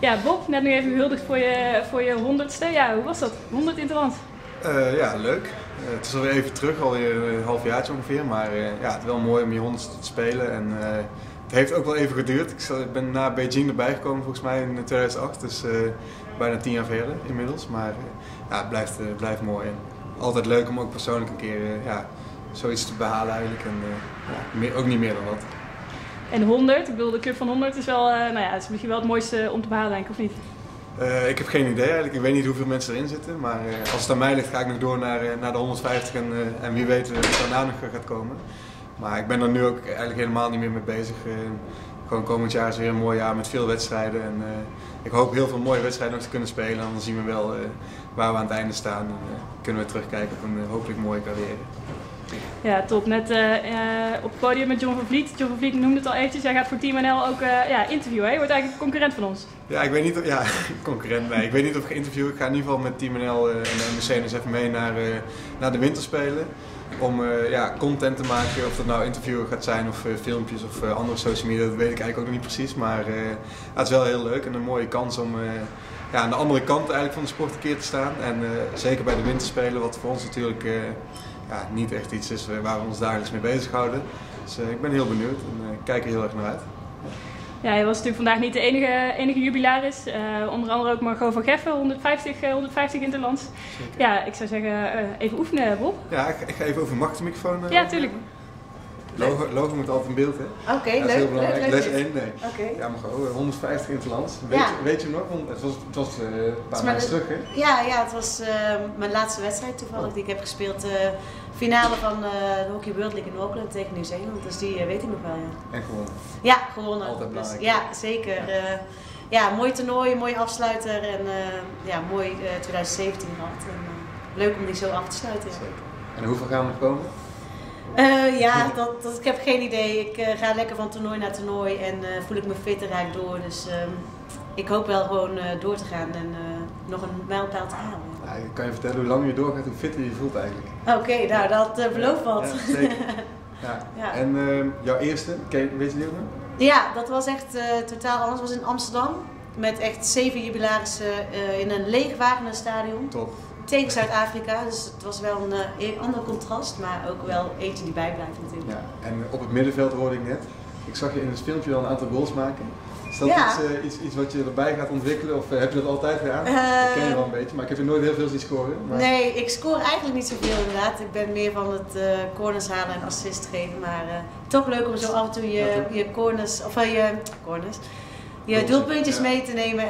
Ja, Bob, net nu even behuldigd voor je 100ste. Ja, hoe was dat? 100 in het land? Ja, leuk. Het is alweer even terug, alweer een halfjaartje ongeveer. Maar ja, het is wel mooi om je 100ste te spelen. En het heeft ook wel even geduurd. Ik ben na Beijing erbij gekomen volgens mij in 2008. Dus bijna 10 jaar verder inmiddels. Maar ja, het blijft mooi. En altijd leuk om ook persoonlijk een keer zoiets te behalen eigenlijk. En ook niet meer dan wat. En 100, ik bedoel, de Cup van 100 is wel, het is misschien wel het mooiste om te behalen, denk ik, of niet? Ik heb geen idee eigenlijk. Ik weet niet hoeveel mensen erin zitten. Maar als het aan mij ligt, ga ik nog door naar de 150 en wie weet wat er daarna nog gaat komen. Maar ik ben er nu ook eigenlijk helemaal niet meer mee bezig. Gewoon komend jaar is weer een mooi jaar met veel wedstrijden. En ik hoop heel veel mooie wedstrijden nog te kunnen spelen. En dan zien we wel waar we aan het einde staan. En kunnen we terugkijken op een hopelijk mooie carrière. Ja, top. Net op het podium met John van Vliet. John van Vliet noemde het al eventjes. Jij gaat voor Team NL ook interviewen. Je wordt eigenlijk een concurrent van ons. Ja, ik weet niet of, concurrent, nee. Ik weet niet of ik interview. Ik ga in ieder geval met Team NL en de CNSF mee naar de winterspelen. Om content te maken, of dat nou interviewen gaat zijn of filmpjes of andere social media, dat weet ik eigenlijk ook nog niet precies. Maar het is wel heel leuk en een mooie kans om aan de andere kant eigenlijk van de sport een keer te staan. En zeker bij de winterspelen, wat voor ons natuurlijk niet echt iets is waar we ons dagelijks mee bezighouden. Dus ik ben heel benieuwd en kijk er heel erg naar uit. Ja, hij was natuurlijk vandaag niet de enige jubilaris. Onder andere ook Margot van Geffen, 150 in het land. Ja, ik zou zeggen, even oefenen, Bob. Ja, ik ga even over microfoon. Ja, tuurlijk. Logo moet altijd in beeld, hè? Oké, leuk. Dat is heel belangrijk. Les 1, nee. Okay. Ja, Margot, 150 in het land. Weet je hem nog? Want het was een paar maanden terug, hè? Ja, het was mijn laatste wedstrijd toevallig die ik heb gespeeld. Finale van de Hockey World League in Auckland tegen Nieuw-Zeeland, dus die weet ik nog wel. Ja. En gewonnen? Ja, gewonnen. Altijd belangrijk. Dus, ja, zeker. Ja. Mooi toernooi, mooi afsluiter en mooi 2017 gehad. Leuk om die zo af te sluiten. Ja. Zeker. En hoeveel gaan we nog komen? Ik heb geen idee. Ik ga lekker van toernooi naar toernooi en voel ik me fit en rijd door. Dus ik hoop wel gewoon door te gaan en nog een mijlpaal te halen. Nou, ik kan je vertellen hoe langer je doorgaat, hoe fitter je voelt eigenlijk. Oké, nou dat belooft wat. Ja, zeker. Ja. Ja. En jouw eerste, weet je die ook nog? Ja, dat was echt totaal anders. Dat was in Amsterdam met echt 7 jubilarissen in een leeg Wagenerstadion. Top. Tegen Zuid-Afrika, dus het was wel een ander contrast, maar ook wel eentje die bijblijft natuurlijk. Ja, en op het middenveld hoorde ik net, ik zag je in het filmpje al een aantal goals maken. Is dat iets wat je erbij gaat ontwikkelen of heb je dat altijd gedaan? Ik ken je wel een beetje, maar ik heb je nooit heel veel zien scoren. Maar... Nee, ik scoor eigenlijk niet zoveel inderdaad. Ik ben meer van het corners halen en assist geven, maar toch leuk om zo af en toe je doelpuntjes mee te nemen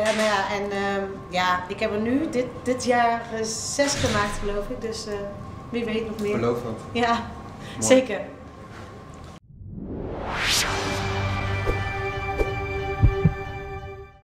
ik heb er nu dit jaar 6 gemaakt geloof ik, dus wie weet nog meer. Beloof dat. Ja, mooi. Zeker.